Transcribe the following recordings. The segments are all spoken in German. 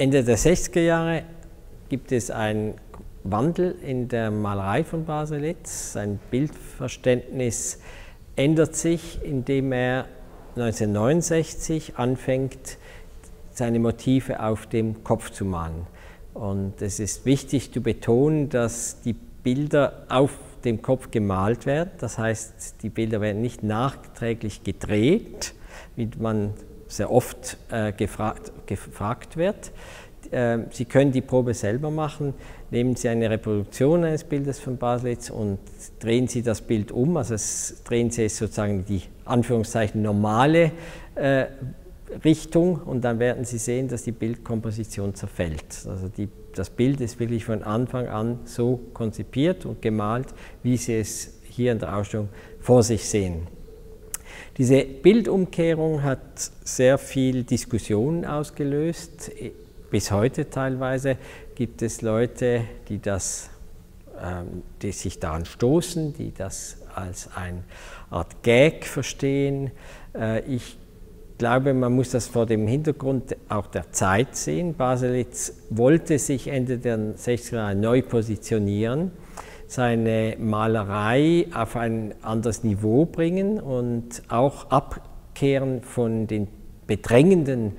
Ende der 60er Jahre gibt es einen Wandel in der Malerei von Baselitz. Sein Bildverständnis ändert sich, indem er 1969 anfängt, seine Motive auf dem Kopf zu malen. Und es ist wichtig zu betonen, dass die Bilder auf dem Kopf gemalt werden. Das heißt, die Bilder werden nicht nachträglich gedreht, wie man sehr oft gefragt wird. Sie können die Probe selber machen. Nehmen Sie eine Reproduktion eines Bildes von Baselitz und drehen Sie das Bild um. Also drehen Sie es sozusagen die Anführungszeichen normale Richtung und dann werden Sie sehen, dass die Bildkomposition zerfällt. Also das Bild ist wirklich von Anfang an so konzipiert und gemalt, wie Sie es hier in der Ausstellung vor sich sehen. Diese Bildumkehrung hat sehr viel Diskussion ausgelöst. Bis heute teilweise gibt es Leute, die sich daran stoßen, die das als eine Art Gag verstehen. Ich glaube, man muss das vor dem Hintergrund auch der Zeit sehen. Baselitz wollte sich Ende der 60er Jahre neu positionieren, seine Malerei auf ein anderes Niveau bringen und auch abkehren von den bedrängenden,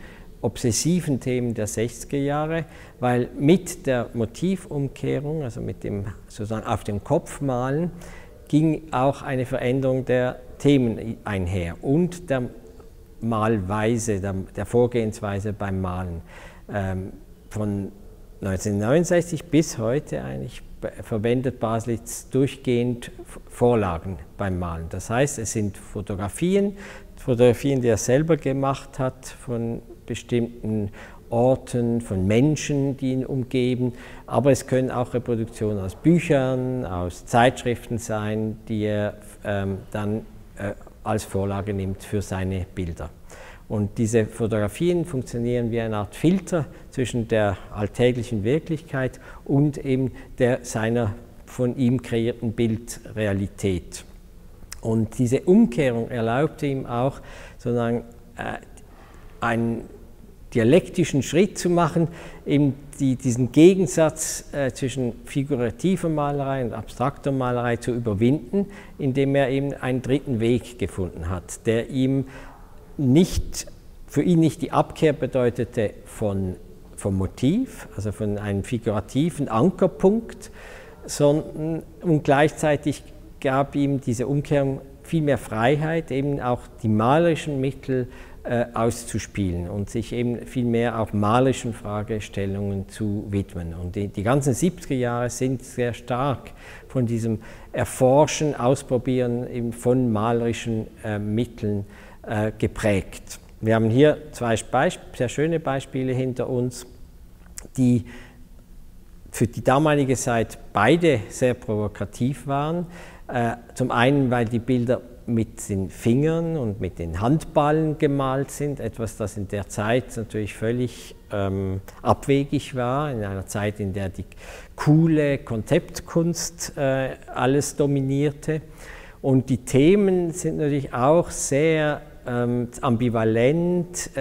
obsessiven Themen der 60er Jahre, weil mit der Motivumkehrung, also mit dem sozusagen auf dem Kopf malen, ging auch eine Veränderung der Themen einher und der Malweise, der Vorgehensweise beim Malen. Von 1969 bis heute eigentlich verwendet Baselitz durchgehend Vorlagen beim Malen. Das heißt, es sind Fotografien, die er selber gemacht hat, von bestimmten Orten, von Menschen, die ihn umgeben, aber es können auch Reproduktionen aus Büchern, aus Zeitschriften sein, die er dann als Vorlage nimmt für seine Bilder. Und diese Fotografien funktionieren wie eine Art Filter zwischen der alltäglichen Wirklichkeit und eben seiner von ihm kreierten Bildrealität. Und diese Umkehrung erlaubte ihm auch, sozusagen einen dialektischen Schritt zu machen, eben diesen Gegensatz zwischen figurativer Malerei und abstrakter Malerei zu überwinden, indem er eben einen dritten Weg gefunden hat, der ihm für ihn nicht die Abkehr bedeutete vom Motiv, also von einem figurativen Ankerpunkt, sondern und gleichzeitig gab ihm diese Umkehrung viel mehr Freiheit, eben auch die malerischen Mittel auszuspielen und sich eben viel mehr auch malerischen Fragestellungen zu widmen. Und die ganzen 70er Jahre sind sehr stark von diesem Erforschen, Ausprobieren eben von malerischen Mitteln geprägt. Wir haben hier zwei sehr schöne Beispiele hinter uns, die für die damalige Zeit beide sehr provokativ waren. Zum einen, weil die Bilder mit den Fingern und mit den Handballen gemalt sind, etwas, das in der Zeit natürlich völlig abwegig war, in einer Zeit, in der die coole Konzeptkunst alles dominierte. Und die Themen sind natürlich auch sehr ambivalent,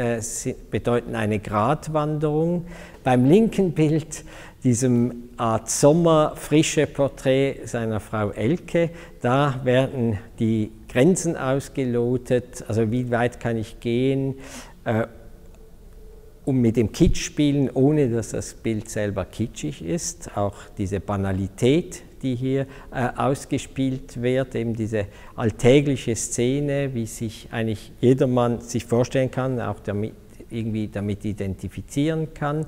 bedeuten eine Gratwanderung. Beim linken Bild, diesem Art sommerfrische Porträt seiner Frau Elke, da werden die Grenzen ausgelotet, also wie weit kann ich gehen, um mit dem Kitsch spielen, ohne dass das Bild selber kitschig ist. Auch diese Banalität, die hier ausgespielt wird, eben diese alltägliche Szene, wie sich eigentlich jedermann sich vorstellen kann, auch irgendwie damit identifizieren kann.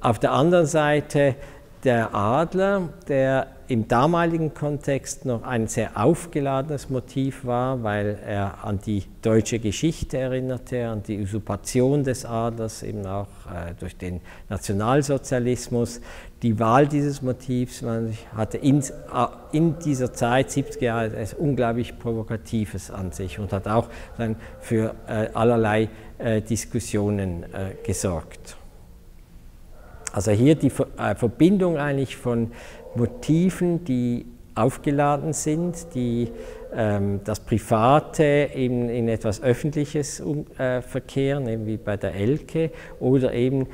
Auf der anderen Seite der Adler, der im damaligen Kontext noch ein sehr aufgeladenes Motiv war, weil er an die deutsche Geschichte erinnerte, an die Usurpation des Adlers, eben auch durch den Nationalsozialismus. Die Wahl dieses Motivs hatte in dieser Zeit, 70er Jahre, etwas unglaublich Provokatives an sich und hat auch dann für allerlei Diskussionen gesorgt. Also hier die Verbindung eigentlich von Motiven, die aufgeladen sind, die das Private eben in etwas Öffentliches verkehren, eben wie bei der Elke, oder eben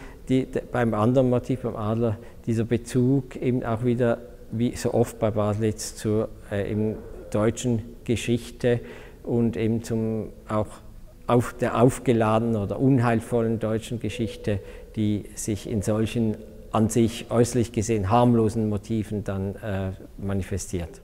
beim anderen Motiv, beim Adler, dieser Bezug eben auch wieder, wie so oft bei Baselitz, zur eben deutschen Geschichte und eben zum auch auf der aufgeladenen oder unheilvollen deutschen Geschichte, die sich in solchen an sich äußerlich gesehen harmlosen Motiven dann manifestiert.